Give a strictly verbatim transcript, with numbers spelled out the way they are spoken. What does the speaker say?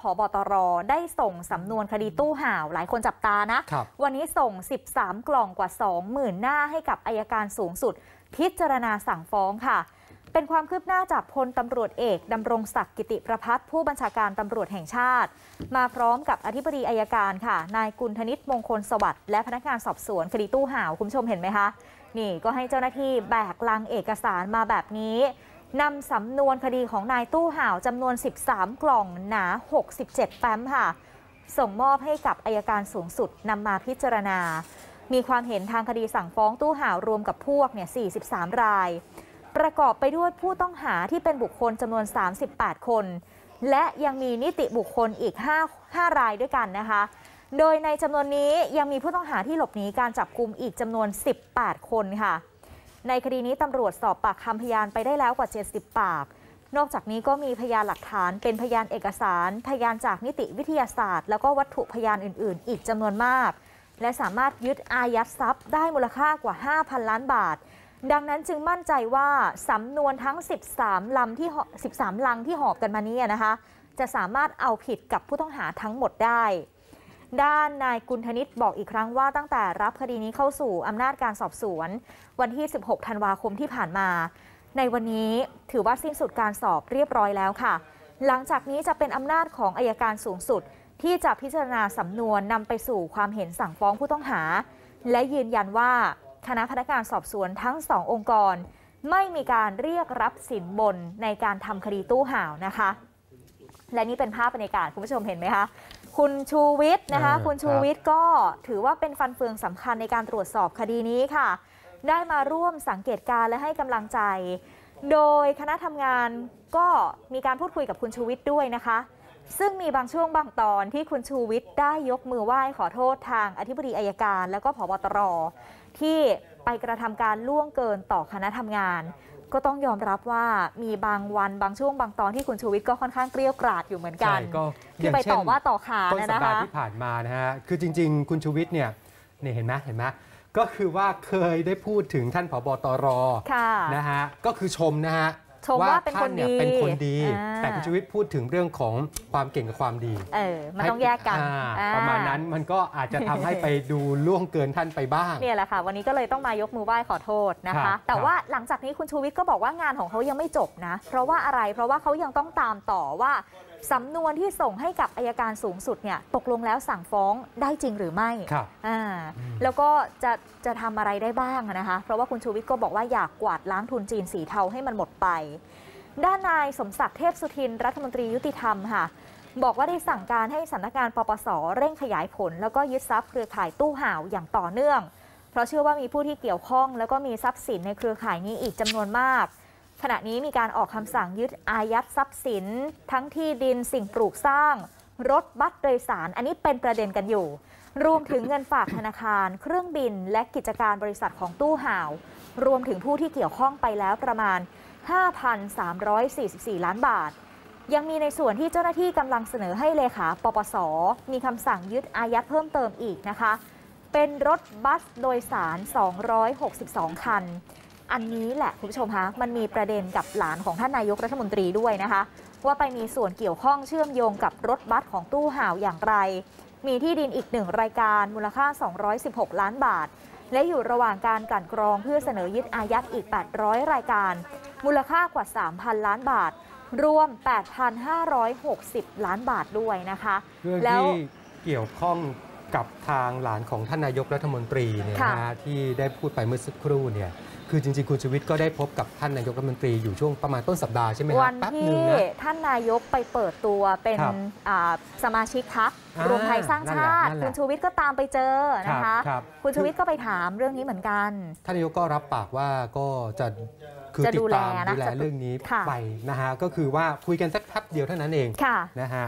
ผบตรได้ส่งสำนวนคดีตู้ห่าวหลายคนจับตานะวันนี้ส่งสิบสามกล่องกว่า สองหมื่น หน้าให้กับอัยการสูงสุดพิจารณาสั่งฟ้องค่ะเป็นความคืบหน้าจากพลตำรวจเอกดำรงศักดิ์กิติประภัสผู้บัญชาการตำรวจแห่งชาติมาพร้อมกับอธิบดีอัยการค่ะนายกุลธนิตมงคลสวัสดิ์และพนักงานสอบสวนคดีตู้ห่าวคุณผู้ชมเห็นไหมคะนี่ก็ให้เจ้าหน้าที่แบกลังเอกสารมาแบบนี้นำสำนวนคดีของนายตู้ห่าวจำนวนสิบสามกล่องหนาหกสิบเจ็ดแฟ้มค่ะส่งมอบให้กับอัยการสูงสุดนำมาพิจารณามีความเห็นทางคดีสั่งฟ้องตู้ห่าวรวมกับพวกเนี่ยสี่สิบสามรายประกอบไปด้วยผู้ต้องหาที่เป็นบุคคลจำนวนสามสิบแปดคนและยังมีนิติบุคคลอีกห้ารายด้วยกันนะคะโดยในจำนวนนี้ยังมีผู้ต้องหาที่หลบหนีการจับกุมอีกจำนวนสิบแปดคนค่ะในคดีนี้ตำรวจสอบปากคำพยานไปได้แล้วกว่าเจ็ดสิบปากนอกจากนี้ก็มีพยานหลักฐานเป็นพยานเอกสารพยานจากนิติวิทยาศาสตร์แล้วก็วัตถุพยานอื่นๆอีกจำนวนมากและสามารถยึดอายัดทรัพย์ได้มูลค่ากว่า ห้าพัน ล้านบาทดังนั้นจึงมั่นใจว่าสำนวนทั้งสิบสามลังที่สิบสามลังที่หอบกันมานี้นะคะจะสามารถเอาผิดกับผู้ต้องหาทั้งหมดได้ด้านนายกุลธนิตบอกอีกครั้งว่าตั้งแต่รับคดีนี้เข้าสู่อำนาจการสอบสวนวันที่สิบหกธันวาคมที่ผ่านมาในวันนี้ถือว่าสิ้นสุดการสอบเรียบร้อยแล้วค่ะหลังจากนี้จะเป็นอำนาจของอัยการสูงสุดที่จะพิจารณาสำนวนนำไปสู่ความเห็นสั่งฟ้องผู้ต้องหาและยืนยันว่าคณะพนักงานสอบสวนทั้งสององค์กรไม่มีการเรียกรับสินบนในการทำคดีตู้ห่าวนะคะและนี่เป็นภาพบรรยากาศคุณผู้ชมเห็นไหมคะคุณชูวิทย์นะคะคุณชูวิทย์ก็ถือว่าเป็นฟันเฟืองสำคัญในการตรวจสอบคดีนี้ค่ะได้มาร่วมสังเกตการและให้กำลังใจโดยคณะทำงานก็มีการพูดคุยกับคุณชูวิทย์ด้วยนะคะซึ่งมีบางช่วงบางตอนที่คุณชูวิทย์ได้ยกมือไหว้ขอโทษทางอธิบดีอัยการแล้วก็ผบตรที่ไปกระทำการล่วงเกินต่อคณะทำงานก็ต้องยอมรับว่ามีบางวันบางช่วงบางตอนที่คุณชูวิทย์ก็ค่อนข้างเกลี้ยกล่อมอยู่เหมือนกันที่ไปต่อว่าต่อขานนะคะต้นสัปดาห์ที่ผ่านมานะฮะคือจริงๆคุณชูวิทย์เนี่ยเนี่ยเห็นไหมเห็นไหมก็คือว่าเคยได้พูดถึงท่านผบตรนะฮะก็คือชมนะฮะว่าท่านเนี่ยเป็นคนดีแต่คุณชูวิทย์พูดถึงเรื่องของความเก่งกับความดีเออมันต้องแยกกันประมาณนั้นมันก็อาจจะทำให้ไปดูล่วงเกินท่านไปบ้างเนี่ยแหละค่ะวันนี้ก็เลยต้องมายกมือไหว้ขอโทษนะคะแต่ว่าหลังจากนี้คุณชูวิทย์ก็บอกว่างานของเขายังไม่จบนะเพราะว่าอะไรเพราะว่าเขายังต้องตามต่อว่าสำนวนที่ส่งให้กับอัยการสูงสุดเนี่ยตกลงแล้วสั่งฟ้องได้จริงหรือไม่อ่าแล้วก็จะจะทำอะไรได้บ้างนะคะเพราะว่าคุณชูวิทย์ก็บอกว่าอยากกวาดล้างทุนจีนสีเทาให้มันหมดไปด้านนายสมศักดิ์เทพสุทินรัฐมนตรียุติธรรมค่ะบอกว่าได้สั่งการให้สำนักงานปปสเร่งขยายผลแล้วก็ยึดทรัพย์เครือข่ายตู้ห่าวอย่างต่อเนื่องเพราะเชื่อว่ามีผู้ที่เกี่ยวข้องแล้วก็มีทรัพย์สินในเครือข่ายนี้อีกจำนวนมากขณะนี้มีการออกคำสั่งยึดอายัดทรัพย์สินทั้งที่ดินสิ่งปลูกสร้างรถบัสโดยสารอันนี้เป็นประเด็นกันอยู่รวมถึงเงินฝากธนาคารเครื่องบินและกิจการบริษัทของตู้ห่าวรวมถึงผู้ที่เกี่ยวข้องไปแล้วประมาณ ห้าพันสามร้อยสี่สิบสี่ ล้านบาทยังมีในส่วนที่เจ้าหน้าที่กำลังเสนอให้เลขาปปส.มีคำสั่งยึดอายัดเพิ่มเติมอีกนะคะเป็นรถบัสโดยสารสองร้อยหกสิบสองคันอันนี้แหละคุณผู้ชมคะมันมีประเด็นกับหลานของท่านนายกรัฐมนตรีด้วยนะคะว่าไปมีส่วนเกี่ยวข้องเชื่อมโยงกับรถบัสของตู้ห่าวอย่างไรมีที่ดินอีกหนึ่งรายการมูลค่าสองร้อยสิบหกล้านบาทและอยู่ระหว่างการกลั่นกรองเพื่อเสนอยึดอายัดอีกแปดร้อยรายการมูลค่ากว่า สามพัน ล้านบาทรวม แปดพันห้าร้อยหกสิบ ล้านบาทด้วยนะคะแล้วเกี่ยวข้องกับทางหลานของท่านนายกรัฐมนตรีเนี่ยนะที่ได้พูดไปเมื่อสักครู่เนี่ยคือจริงๆคุณชูวิทย์ก็ได้พบกับท่านนายกรัฐมนตรีอยู่ช่วงประมาณต้นสัปดาห์ใช่ไหมครับวันที่ท่านนายกไปเปิดตัวเป็นสมาชิกพรรครวมไทยสร้างชาติคุณชูวิทย์ก็ตามไปเจอนะคะคุณชูวิทย์ก็ไปถามเรื่องนี้เหมือนกันท่านนายกก็รับปากว่าก็จะคือติดตามดูแลเรื่องนี้ไปนะฮะก็คือว่าคุยกันสักแป๊บเดียวเท่านั้นเองนะฮะ